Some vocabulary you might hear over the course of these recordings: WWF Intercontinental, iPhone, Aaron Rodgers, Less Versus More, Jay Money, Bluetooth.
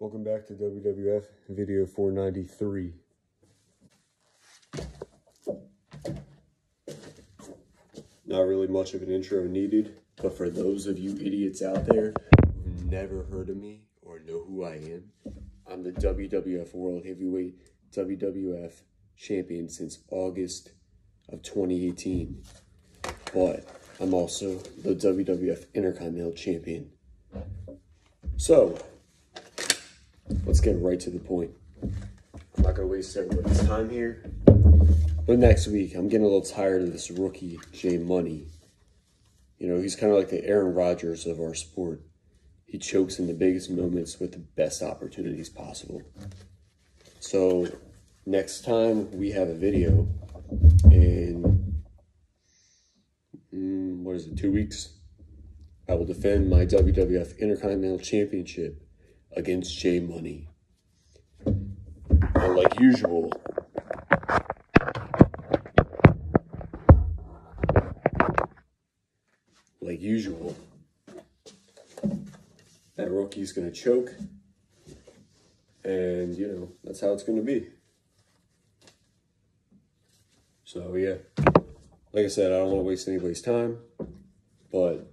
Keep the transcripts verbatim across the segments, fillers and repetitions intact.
Welcome back to W W F video four ninety-three. Not really much of an intro needed, but for those of you idiots out there who've never heard of me or know who I am, I'm the W W F World Heavyweight W W F Champion since August of twenty eighteen. But I'm also the W W F Intercontinental Champion. So, let's get right to the point. I'm not going to waste everybody's time here. But next week, I'm getting a little tired of this rookie, Jay Money. You know, he's kind of like the Aaron Rodgers of our sport. He chokes in the biggest moments with the best opportunities possible. So, next time we have a video in, mm, what is it, two weeks? I will defend my W W F Intercontinental Championship against Jay Money. And like usual, like usual, that rookie's gonna choke, and you know, that's how it's gonna be. So yeah, like I said, I don't wanna waste anybody's time, but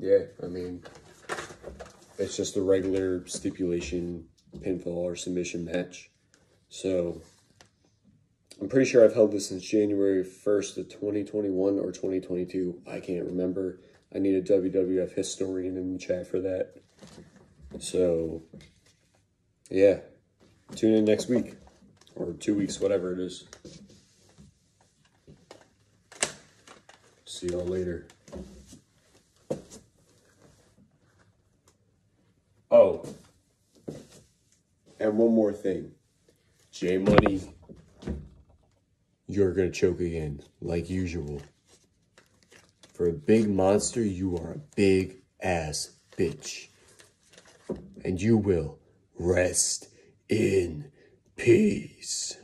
yeah, I mean, it's just a regular stipulation, pinfall, or submission match. So, I'm pretty sure I've held this since January first of twenty twenty-one or twenty twenty-two. I can't remember. I need a W W F historian in the chat for that. So, yeah. Tune in next week. Or two weeks, whatever it is. See y'all later. Oh, and one more thing. Jay Money, you're going to choke again, like usual. For a big monster, you are a big ass bitch. And you will rest in peace.